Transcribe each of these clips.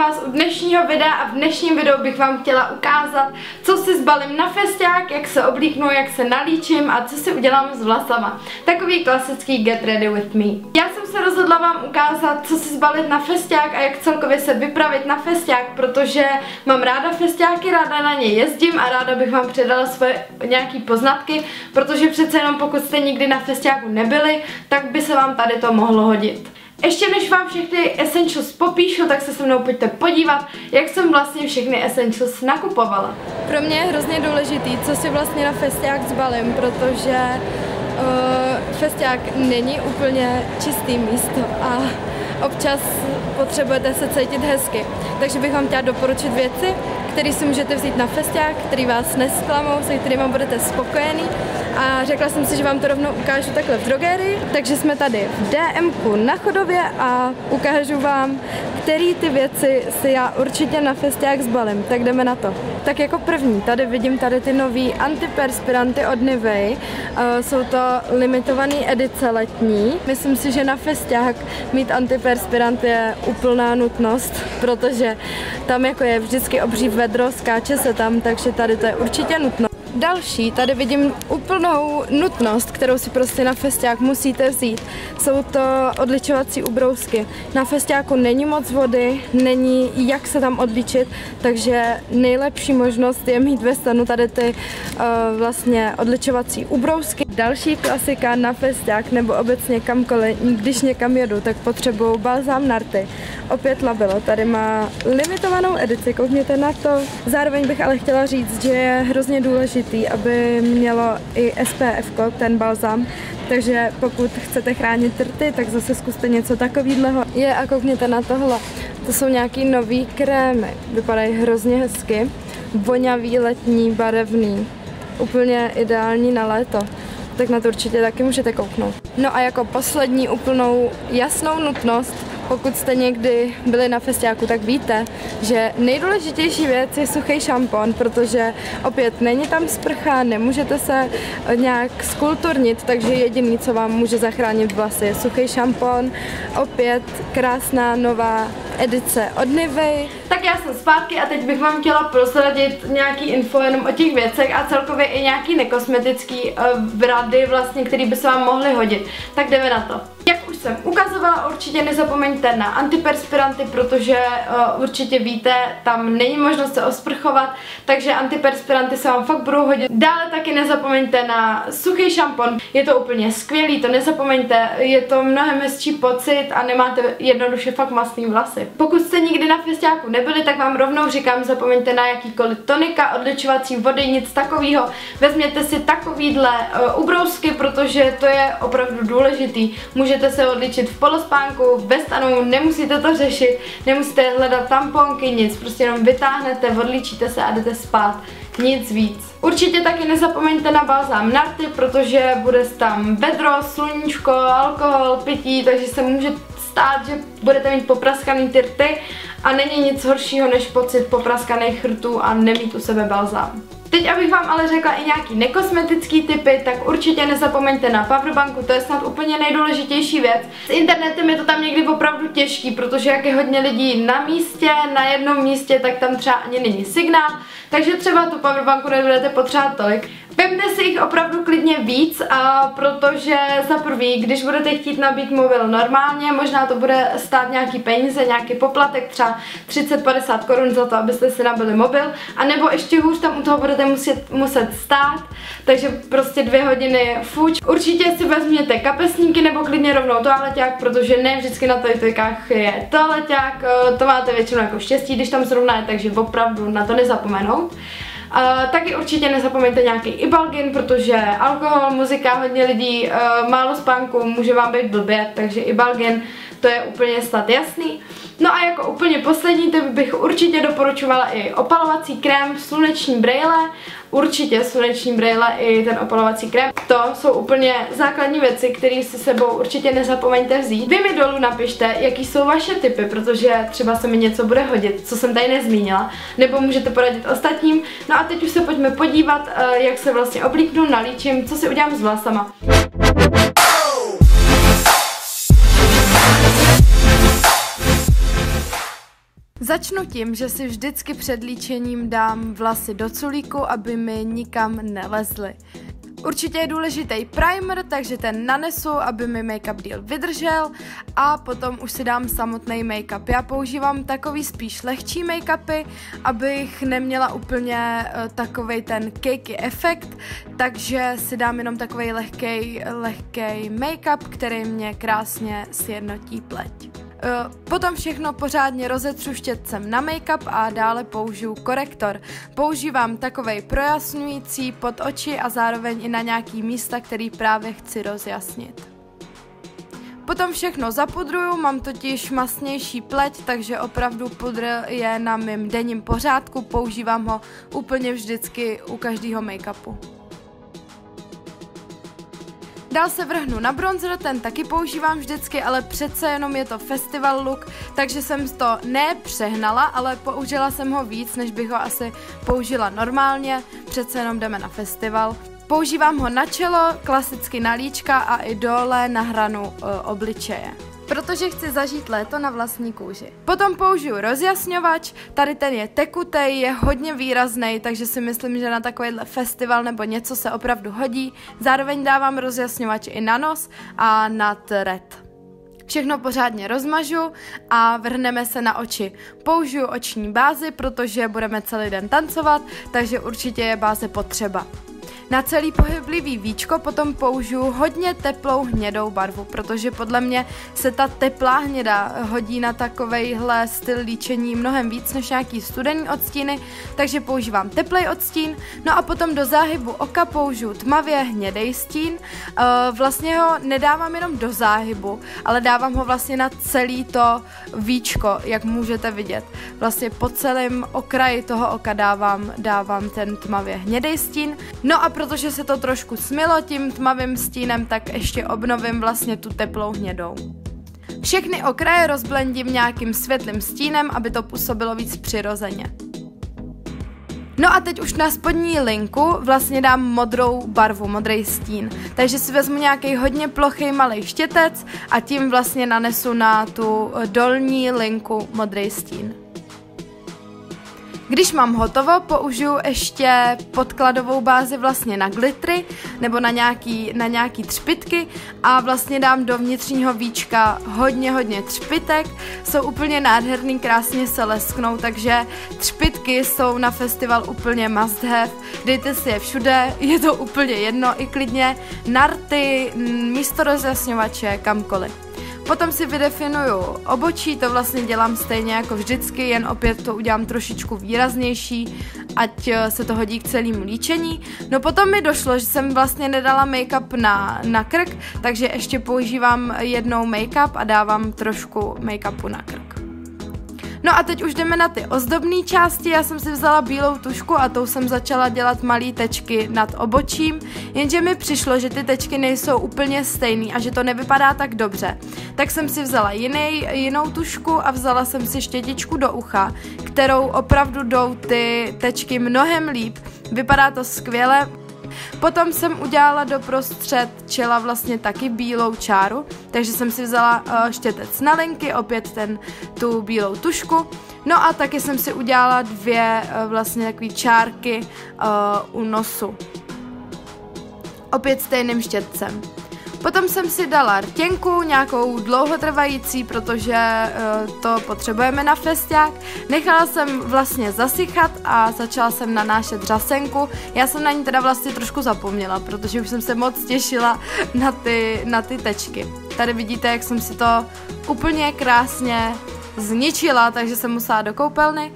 vás u dnešního videa a v dnešním videu bych vám chtěla ukázat, co si zbalím na festiák, jak se oblíknu, jak se nalíčím a co si udělám s vlasama. Takový klasický get ready with me. Já jsem se rozhodla vám ukázat, co si zbalit na festiák a jak celkově se vypravit na festiák, protože mám ráda festiáky, ráda na ně jezdím a ráda bych vám předala svoje nějaký poznatky, protože přece jenom pokud jste nikdy na festiáku nebyli, tak by se vám tady to mohlo hodit. Ještě než vám všechny essentials popíšu, tak se mnou pojďte podívat, jak jsem vlastně všechny essentials nakupovala. Pro mě je hrozně důležitý, co si vlastně na festiák zbalím, protože festiák není úplně čistý místo a občas potřebujete se cítit hezky. Takže bych vám chtěla doporučit věci, které si můžete vzít na festiák, které vás nesklamou, se kterými budete spokojený. A řekla jsem si, že vám to rovnou ukážu takhle v drogerii. Takže jsme tady v DMku na Chodově a ukážu vám, který ty věci si já určitě na festiák zbalím. Tak jdeme na to. Tak jako první, tady vidím tady ty nový antiperspiranty od Nivea. Jsou to limitované edice letní. Myslím si, že na festiák mít antiperspirant je úplná nutnost, protože tam jako je vždycky obří vedro, skáče se tam, takže tady to je určitě nutno. Další, tady vidím úplnou nutnost, kterou si prostě na festiák musíte vzít. Jsou to odličovací ubrousky. Na festiáku není moc vody, není jak se tam odličit, takže nejlepší možnost je mít ve stanu tady ty vlastně odličovací ubrousky. Další klasika na festiák nebo obecně kamkoliv, když někam jedu, tak potřebuju balzám na rty. Opět Labello, tady má limitovanou edici, koukněte na to. Zároveň bych ale chtěla říct, že je hrozně důležité, aby mělo i SPF, ten balzám, takže pokud chcete chránit rty, tak zase zkuste něco takového. Je a koukněte na tohle, to jsou nějaký nový krémy, vypadají hrozně hezky, voňavý, letní, barevný, úplně ideální na léto, tak na to určitě taky můžete kouknout. No a jako poslední úplnou jasnou nutnost, pokud jste někdy byli na festiáku, tak víte, že nejdůležitější věc je suchý šampon, protože opět není tam sprcha, nemůžete se nějak skulturnit, takže jediný, co vám může zachránit vlasy, je suchý šampon. Opět krásná nová edice od Nivea. Tak já jsem zpátky a teď bych vám chtěla prozradit nějaký info jenom o těch věcech a celkově i nějaký nekosmetický rady, vlastně, které by se vám mohly hodit. Tak jdeme na to. Jak už jsem ukazovala, určitě nezapomeňte na antiperspiranty, protože určitě víte, tam není možnost se osprchovat, takže antiperspiranty se vám fakt budou hodit. Dále taky nezapomeňte na suchý šampon, je to úplně skvělý, to nezapomeňte, je to mnohem hezčí pocit a nemáte jednoduše fakt masný vlasy. Pokud jste nikdy na festiáku nebyli, tak vám rovnou říkám, zapomeňte na jakýkoliv tonika, odličovací vody, nic takového. Vezměte si takovýhle ubrousky, protože to je opravdu důležitý. Můžete se odličit v polospánku, ve stanu, nemusíte to řešit, nemusíte hledat tamponky, nic, prostě jenom vytáhnete, odličíte se a jdete spát, nic víc. Určitě taky nezapomeňte na balzám na rty, protože bude tam vedro, sluníčko, alkohol, pití, takže se může stát, že budete mít popraskaný ty rty a není nic horšího než pocit popraskaných rtů a nemít u sebe balzám. Teď, abych vám ale řekla i nějaký nekosmetický tipy, tak určitě nezapomeňte na powerbanku, to je snad úplně nejdůležitější věc. S internetem je to tam někdy opravdu těžký, protože jak je hodně lidí na místě, na jednom místě, tak tam třeba ani není signál, takže třeba tu powerbanku nebudete potřebovat tolik. Vemte si jich opravdu klidně víc, protože za prvý, když budete chtít nabít mobil normálně, možná to bude stát nějaký peníze, nějaký poplatek, třeba 30-50 korun za to, abyste si nabili mobil, anebo ještě hůř tam u toho budete muset stát, takže prostě 2 hodiny fuč. Určitě si vezměte kapesníky nebo klidně rovnou toaleťák, protože ne vždycky na toaleťákách je toaleťák, to máte většinou jako štěstí, když tam zrovna je, takže opravdu na to nezapomenout. Taky určitě nezapomeňte nějaký Ibalgin, protože alkohol, muzika, hodně lidí, málo spánku, může vám být blbě, takže Ibalgin, to je úplně snad jasný. No a jako úplně poslední tip bych určitě doporučovala i opalovací krém, sluneční brejle, určitě sluneční brejle i ten opalovací krém. To jsou úplně základní věci, které si sebou určitě nezapomeňte vzít. Vy mi dolů napište, jaký jsou vaše tipy, protože třeba se mi něco bude hodit, co jsem tady nezmínila, nebo můžete poradit ostatním. No a teď už se pojďme podívat, jak se vlastně oblíknu, nalíčím, co si udělám s vlasama. Začnu tím, že si vždycky před líčením dám vlasy do culíku, aby mi nikam nelezly. Určitě je důležitý primer, takže ten nanesu, aby mi make-up díl vydržel, a potom už si dám samotný make-up. Já používám takový spíš lehčí make-upy, abych neměla úplně takovej ten cakey efekt, takže si dám jenom takovej lehkej make-up, který mě krásně sjednotí pleť. Potom všechno pořádně rozetřu štětcem na make-up a dále použiju korektor. Používám takovej projasňující pod oči a zároveň i na nějaký místa, který právě chci rozjasnit. Potom všechno zapudruju, mám totiž masnější pleť, takže opravdu pudr je na mém denním pořádku, používám ho úplně vždycky u každého make-upu. Dál se vrhnu na bronzer, ten taky používám vždycky, ale přece jenom je to festival look, takže jsem to nepřehnala, ale použila jsem ho víc, než bych ho asi použila normálně, přece jenom jdeme na festival. Používám ho na čelo, klasicky na líčka a i dole na hranu obličeje, protože chci zažít léto na vlastní kůži. Potom použiju rozjasňovač, tady ten je tekutej, je hodně výrazný, takže si myslím, že na takovýhle festival nebo něco se opravdu hodí. Zároveň dávám rozjasňovač i na nos a nad red. Všechno pořádně rozmažu a vrhneme se na oči. Použiju oční bázi, protože budeme celý den tancovat, takže určitě je báze potřeba. Na celý pohyblivý víčko potom použiju hodně teplou hnědou barvu, protože podle mě se ta teplá hněda hodí na takovejhle styl líčení mnohem víc než nějaký studený odstíny, takže používám teplej odstín. No a potom do záhybu oka použiju tmavě hnědej stín. Vlastně ho nedávám jenom do záhybu, ale dávám ho vlastně na celý to víčko, jak můžete vidět. Vlastně po celém okraji toho oka dávám ten tmavě hnědej stín. No a protože se to trošku smylo tím tmavým stínem, tak ještě obnovím vlastně tu teplou hnědou. Všechny okraje rozblendím nějakým světlým stínem, aby to působilo víc přirozeně. No a teď už na spodní linku vlastně dám modrou barvu, modrý stín. Takže si vezmu nějaký hodně plochý malý štětec a tím vlastně nanesu na tu dolní linku modrý stín. Když mám hotovo, použiju ještě podkladovou bázi vlastně na glitry nebo na nějaký třpytky a vlastně dám do vnitřního víčka hodně třpytek. Jsou úplně nádherný, krásně se lesknou, takže třpytky jsou na festival úplně must have. Dejte si je všude, je to úplně jedno, i klidně na rty, místo rozjasňovače, kamkoliv. Potom si vydefinuju obočí, to vlastně dělám stejně jako vždycky, jen opět to udělám trošičku výraznější, ať se to hodí k celému líčení. No potom mi došlo, že jsem vlastně nedala make-up na krk, takže ještě používám jednou make-up a dávám trošku make-upu na krk. No a teď už jdeme na ty ozdobné části, já jsem si vzala bílou tušku a tou jsem začala dělat malé tečky nad obočím, jenže mi přišlo, že ty tečky nejsou úplně stejný a že to nevypadá tak dobře. Tak jsem si vzala jinou tušku a vzala jsem si štětičku do ucha, kterou opravdu jdou ty tečky mnohem líp, vypadá to skvěle. Potom jsem udělala doprostřed čela vlastně taky bílou čáru, takže jsem si vzala štětec na linky, opět tu bílou tušku. No a taky jsem si udělala dvě vlastně takové čárky u nosu. Opět stejným štětcem. Potom jsem si dala rtěnku, nějakou dlouhotrvající, protože to potřebujeme na festiák. Nechala jsem vlastně zasychat a začala jsem nanášet řasenku. Já jsem na ní teda vlastně trošku zapomněla, protože už jsem se moc těšila na ty tečky. Tady vidíte, jak jsem si to úplně krásně zničila, takže jsem musela do koupelny.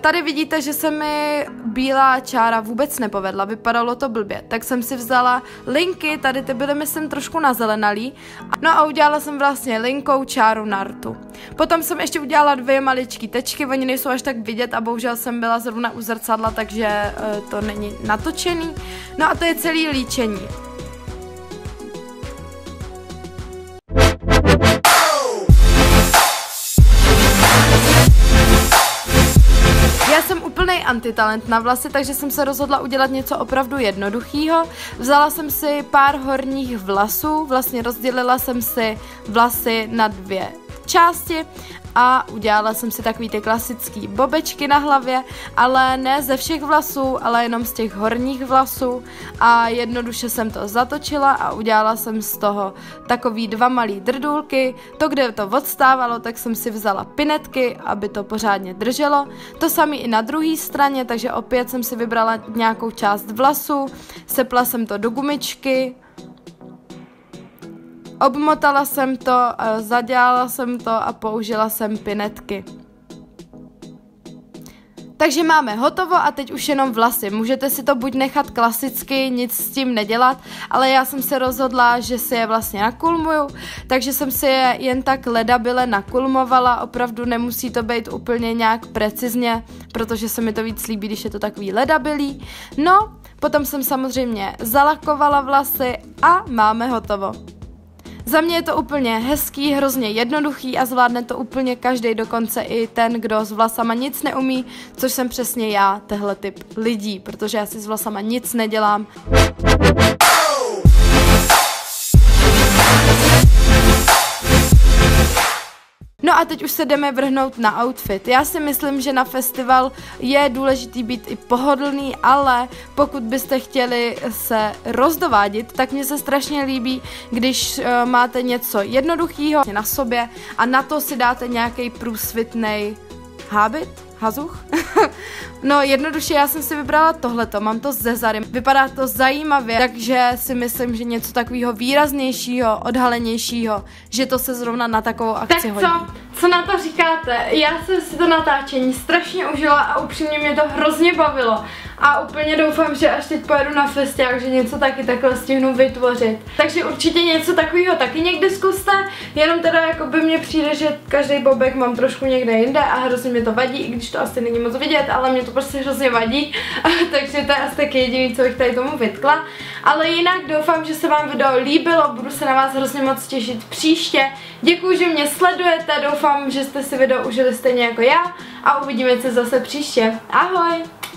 Tady vidíte, že se mi bílá čára vůbec nepovedla, vypadalo to blbě, tak jsem si vzala linky, tady ty byly myslím trošku nazelenalý, no a udělala jsem vlastně linkou čáru na rtu. Potom jsem ještě udělala dvě maličké tečky, oni nejsou až tak vidět a bohužel jsem byla zrovna u zrcadla, takže to není natočený. No a to je celý líčení. Úplnej antitalent na vlasy, takže jsem se rozhodla udělat něco opravdu jednoduchého. Vzala jsem si pár horních vlasů, vlastně rozdělila jsem si vlasy na dvě části a udělala jsem si takový ty klasický bobečky na hlavě, ale ne ze všech vlasů, ale jenom z těch horních vlasů a jednoduše jsem to zatočila a udělala jsem z toho takový dva malý drdůlky, to kde to odstávalo, tak jsem si vzala pinetky, aby to pořádně drželo, to samé i na druhé straně, takže opět jsem si vybrala nějakou část vlasů, sepla jsem to do gumičky, obmotala jsem to, zadělala jsem to a použila jsem pinetky. Takže máme hotovo a teď už jenom vlasy. Můžete si to buď nechat klasicky, nic s tím nedělat, ale já jsem se rozhodla, že si je vlastně nakulmuju, takže jsem si je jen tak ledabyle nakulmovala, opravdu nemusí to být úplně nějak precizně, protože se mi to víc líbí, když je to takový ledabilý. No, potom jsem samozřejmě zalakovala vlasy a máme hotovo. Za mě je to úplně hezký, hrozně jednoduchý a zvládne to úplně každý, dokonce i ten, kdo s vlasama nic neumí, což jsem přesně já, tehle typ lidí, protože já si s vlasama nic nedělám. No a teď už se jdeme vrhnout na outfit. Já si myslím, že na festival je důležitý být i pohodlný, ale pokud byste chtěli se rozdovádět, tak mně se strašně líbí, když máte něco jednoduchého na sobě a na to si dáte nějaký průsvitnej hábit. Hazuch? No jednoduše já jsem si vybrala tohleto, mám to ze Zary, vypadá to zajímavě, takže si myslím, že něco takového výraznějšího, odhalenějšího, že to se zrovna na takovou akci hodí. Tak co na to říkáte? Já jsem si to natáčení strašně užila a upřímně mě to hrozně bavilo. A úplně doufám, že až teď pojedu na Festiák, že něco taky takhle stihnu vytvořit. Takže určitě něco takového taky někdy zkuste, jenom teda jako by mně přijde, že každý bobek mám trošku někde jinde a hrozně mě to vadí, i když to asi není moc vidět, ale mě to prostě hrozně vadí. Takže to je asi taky jediný, co bych tady tomu vytkla. Ale jinak doufám, že se vám video líbilo, budu se na vás hrozně moc těšit příště. Děkuji, že mě sledujete, doufám, že jste si video užili stejně jako já a uvidíme se zase příště. Ahoj!